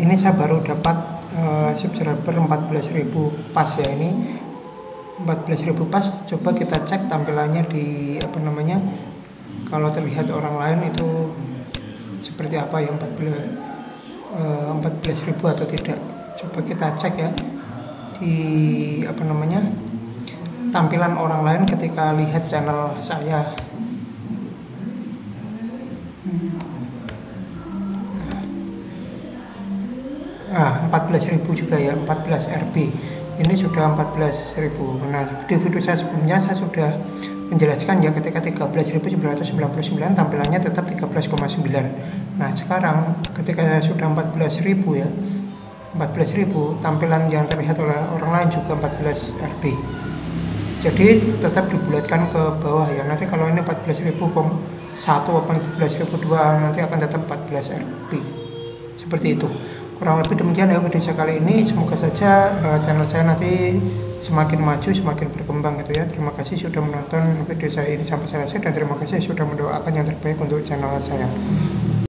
ini saya baru dapat subscriber 14.000 pas ya, ini 14.000 pas. Coba kita cek tampilannya di apa namanya, kalau terlihat orang lain itu seperti apa ya, 14.000 atau tidak. Coba kita cek ya di apa namanya, tampilan orang lain ketika lihat channel saya. Ah, 14.000 juga ya, 14 RB. Ini sudah 14.000. Nah, di video saya sebelumnya saya sudah menjelaskan ya, ketika 13.999 tampilannya tetap 13,9. Nah, sekarang ketika sudah 14.000 ya, 14.000 tampilan yang terlihat oleh orang lain juga 14 RB. Jadi tetap dibulatkan ke bawah ya. Nanti kalau ini 14.001 atau 14.002 nanti akan tetap 14 RB. Seperti itu. Kurang lebih demikian ya video saya kali ini. Semoga saja channel saya nanti semakin maju, semakin berkembang gitu ya. Terima kasih sudah menonton video saya ini sampai selesai dan terima kasih sudah mendoakan yang terbaik untuk channel saya.